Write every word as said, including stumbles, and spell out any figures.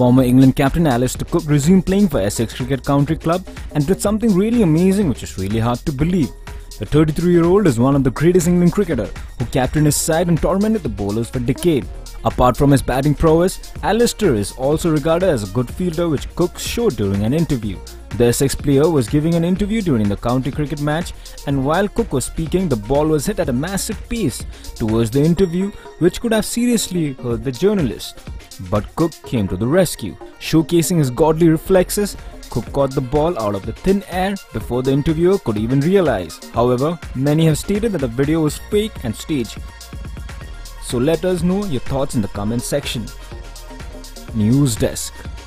Former England captain Alastair Cook resumed playing for Essex Cricket Country Club and did something really amazing, which is really hard to believe. The thirty-three-year-old is one of the greatest England cricketer who captained his side and tormented the bowlers for decades. Apart from his batting prowess, Alastair is also regarded as a good fielder, which Cook showed during an interview. The Essex player was giving an interview during the county cricket match, and while Cook was speaking, the ball was hit at a massive pace towards the interview, which could have seriously hurt the journalist. But Cook came to the rescue. Showcasing his godly reflexes, Cook caught the ball out of the thin air before the interviewer could even realize. However, many have stated that the video was fake and staged. So let us know your thoughts in the comment section. News Desk.